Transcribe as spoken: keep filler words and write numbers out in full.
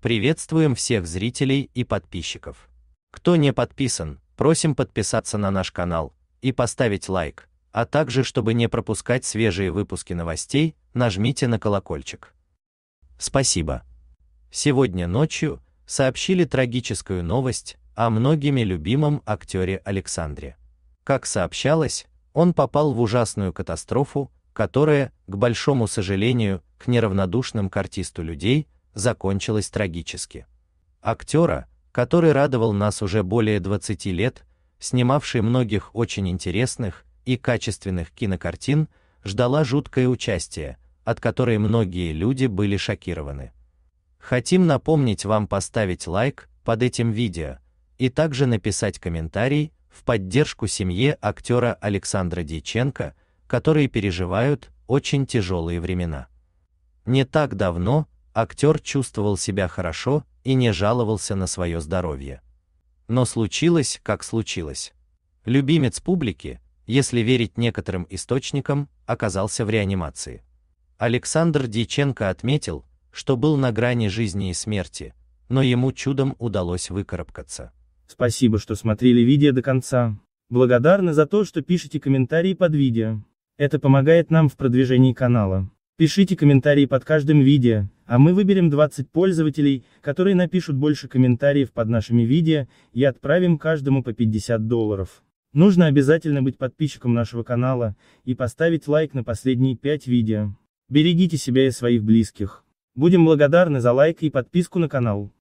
Приветствуем всех зрителей и подписчиков. Кто не подписан, просим подписаться на наш канал и поставить лайк, а также, чтобы не пропускать свежие выпуски новостей, нажмите на колокольчик. Спасибо. Сегодня ночью сообщили трагическую новость о многими любимом актере Александре. Как сообщалось, он попал в ужасную катастрофу, которая, к большому сожалению, к неравнодушным к артисту людей, закончилась трагически. Актера, который радовал нас уже более двадцати лет, снимавший многих очень интересных и качественных кинокартин, ждала жуткое участие, от которой многие люди были шокированы. Хотим напомнить вам поставить лайк под этим видео и также написать комментарий в поддержку семье актера Александра Дьяченко, которые переживают очень тяжелые времена. Не так давно актер чувствовал себя хорошо и не жаловался на свое здоровье. Но случилось, как случилось. Любимец публики, если верить некоторым источникам, оказался в реанимации. Александр Дьяченко отметил, что был на грани жизни и смерти, но ему чудом удалось выкарабкаться. Спасибо, что смотрели видео до конца. Благодарны за то, что пишите комментарии под видео. Это помогает нам в продвижении канала. Пишите комментарии под каждым видео, а мы выберем двадцать пользователей, которые напишут больше комментариев под нашими видео, и отправим каждому по пятьдесят долларов. Нужно обязательно быть подписчиком нашего канала и поставить лайк на последние пять видео. Берегите себя и своих близких. Будем благодарны за лайк и подписку на канал.